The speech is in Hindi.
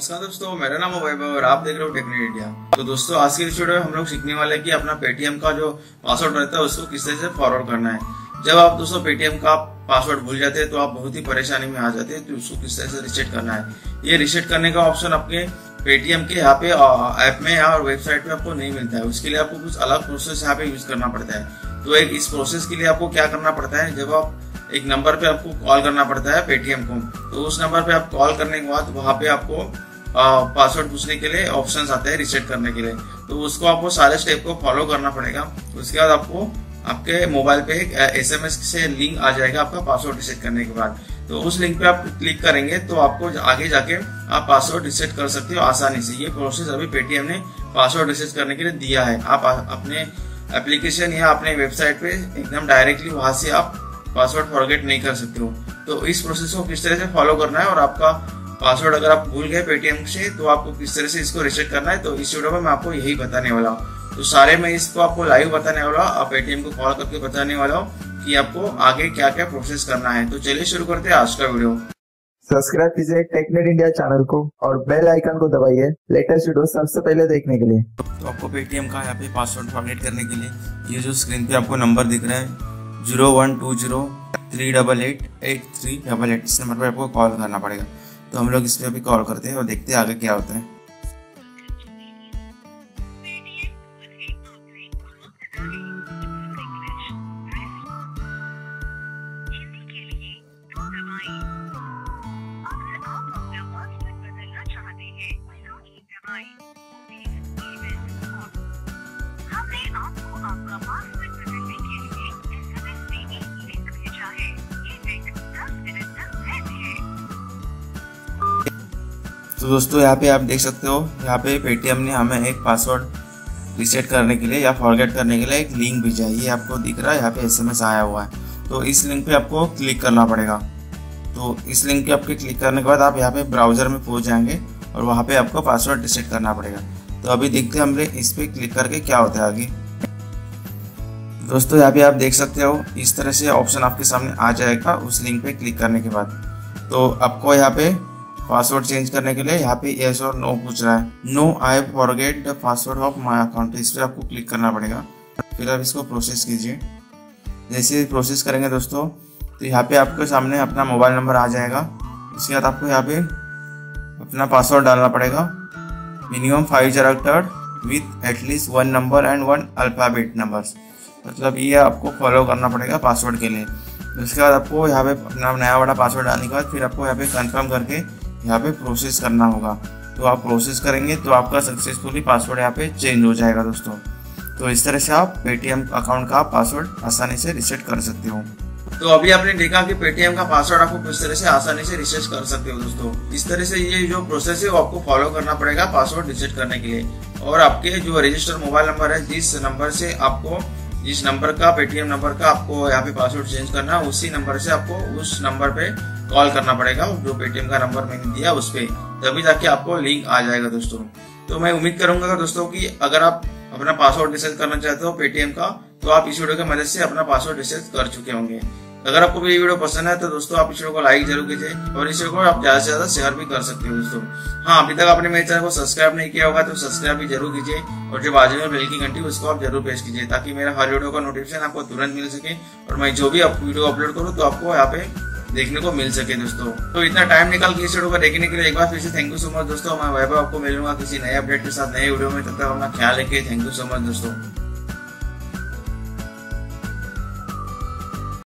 नमस्कार दोस्तों, मेरा नाम है वैभव और आप देख रहे हो टेक नेट इंडिया। तो दोस्तों, आज की इस वीडियो में हम लोग सीखने वाले हैं कि अपना पेटीएम का जो पासवर्ड रहता है उसको किस तरह से फॉरवर्ड करना है। जब आप दोस्तों पेटीएम का पासवर्ड भूल जाते हैं तो आप बहुत ही परेशानी में आ जाते हैं, तो उसको किस तरह से रिसेट करना है। ये रिसेट करने का ऑप्शन आपके पेटीएम के यहाँ पे ऐप में और वेबसाइट पे आपको नहीं मिलता है। उसके लिए आपको कुछ अलग प्रोसेस यहाँ पे यूज करना पड़ता है। तो इस प्रोसेस के लिए आपको क्या करना पड़ता है, जब आप एक नंबर पे आपको कॉल करना पड़ता है पेटीएम को, तो उस नंबर पे आप कॉल करने के बाद वहाँ पे आपको पासवर्ड पूछने के लिए ऑप्शंस आते हैं रिसेट करने के लिए। तो उसको आपको सारे स्टेप को फॉलो करना पड़ेगा। उसके बाद आपको आपके मोबाइल पे एक SMS से लिंक आ जाएगा आपका पासवर्ड रिसेट करने के बाद। तो उस लिंक पे आप क्लिक करेंगे तो आपको आगे जाके आप पासवर्ड रिसेट कर सकते हो आसानी से। ये प्रोसेस अभी पेटीएम ने पासवर्ड रिसेट करने के लिए दिया है। आप अपने एप्लीकेशन या अपने वेबसाइट पे एकदम डायरेक्टली वहां से आप पासवर्ड फॉरगेट नहीं कर सकते हो। तो इस प्रोसेस को किस तरह से फॉलो करना है और आपका पासवर्ड अगर आप भूल गए पेटीएम से तो आपको किस तरह से इसको रिसेट करना है, तो इस वीडियो में मैं आपको यही बताने वाला हूँ। तो सारे मैं इसको आपको लाइव बताने वाला हूँ, आप पेटीएम को कॉल करके बताने वाला हूँ कि आपको आगे क्या क्या प्रोसेस करना है। तो चलिए शुरू करते हैं आज का वीडियो। सब्सक्राइब कीजिए टेक नेट इंडिया चैनल को और बेल आइकन को दबाइए लेटेस्ट वीडियो सबसे पहले देखने के लिए। तो आपको पेटीएम का यहाँ पे पासवर्ड फॉरगेट करने के लिए ये जो स्क्रीन पे आपको नंबर दिख रहा है 0120 388 8388, इस नंबर पर आपको कॉल करना पड़ेगा। तो हम लोग इस पर अभी कॉल करते हैं और देखते हैं आगे क्या होता है। तो दोस्तों, यहाँ पे आप देख सकते हो, यहाँ पे पेटीएम ने हमें एक पासवर्ड रिसेट करने के लिए या फॉरगेट करने के लिए एक लिंक भेजा है। ये आपको दिख रहा है, यहाँ पे SMS आया हुआ है। तो इस लिंक पे आपको क्लिक करना पड़ेगा। तो इस लिंक पे आपके क्लिक करने के बाद आप यहाँ पे ब्राउजर में पहुँच जाएंगे और वहाँ पे आपको पासवर्ड रिसेट करना पड़ेगा। तो अभी देखते हैं हमने इस पर क्लिक करके क्या होता है आगे। दोस्तों, यहाँ पे आप देख सकते हो, इस तरह से ऑप्शन आपके सामने आ जाएगा उस लिंक पे क्लिक करने के बाद। तो आपको यहाँ पे पासवर्ड चेंज करने के लिए यहाँ पे यस और नो पूछ रहा है। No I forget the password of my account, इस पर आपको क्लिक करना पड़ेगा। फिर आप इसको प्रोसेस कीजिए। जैसे प्रोसेस करेंगे दोस्तों, तो यहाँ पे आपके सामने अपना मोबाइल नंबर आ जाएगा। उसके बाद आपको यहाँ पे अपना पासवर्ड डालना पड़ेगा, minimum 5 character with at least 1 number and 1 alphabet numbers, मतलब ये आपको फॉलो करना पड़ेगा पासवर्ड के लिए। उसके बाद आपको यहाँ पे अपना नया वाला पासवर्ड डालने के बाद फिर आपको यहाँ पे कंफर्म करके यहाँ पे प्रोसेस करना होगा। तो आप प्रोसेस करेंगे तो आपका सक्सेसफुली पासवर्ड यहाँ पे चेंज हो जाएगा दोस्तों। तो इस तरह से आप पेटीएम अकाउंट का पासवर्ड आसानी से रिसेट कर सकते हो। तो अभी आपने देखा कि पेटीएम का पासवर्ड आपको किस तरह से आसानी से रिसेट कर सकते हो दोस्तों। इस तरह से ये जो प्रोसेस है वो आपको फॉलो करना पड़ेगा पासवर्ड रिसेट करने के लिए। और आपके जो रजिस्टर्ड मोबाइल नंबर है, जिस नंबर का पेटीएम नंबर का आपको यहाँ पे पासवर्ड चेंज करना है, उसी नंबर से आपको उस नंबर पे कॉल करना पड़ेगा जो पेटीएम का नंबर मैंने दिया उस पे, तभी जाके आपको लिंक आ जाएगा दोस्तों। तो मैं उम्मीद करूंगा दोस्तों कि अगर आप अपना पासवर्ड रिसेट करना चाहते हो पेटीएम का, तो आप इस वीडियो की मदद से अपना पासवर्ड रिसेट कर चुके होंगे। अगर आपको भी ये वीडियो पसंद है तो दोस्तों आप इस वीडियो को लाइक जरूर कीजिए और इस वीडियो को आप ज्यादा से ज्यादा शेयर भी कर सकते हो दोस्तों। हाँ, अभी तक आपने मेरे चैनल को सब्सक्राइब नहीं किया होगा तो सब्सक्राइब भी जरूर कीजिए और जो बाजू में बेल की घंटी उसको आप जरूर प्रेस कीजिए, ताकि मेरा हर वीडियो का नोटिफिकेशन आपको तुरंत मिल सके और मैं जो भी वीडियो अपलोड करूँ तो आपको यहाँ पे देखने को मिल सके दोस्तों। तो इतना टाइम निकाल के इस वीडियो को देखने के लिए एक बार फिर से थैंक यू सो मच दोस्तों। मैं वैभव आपको मिलूंगा किसी नए अपडेट के साथ नए वीडियो में। तब तक अपना ख्याल रखिए। थैंक यू सो मच दोस्तों।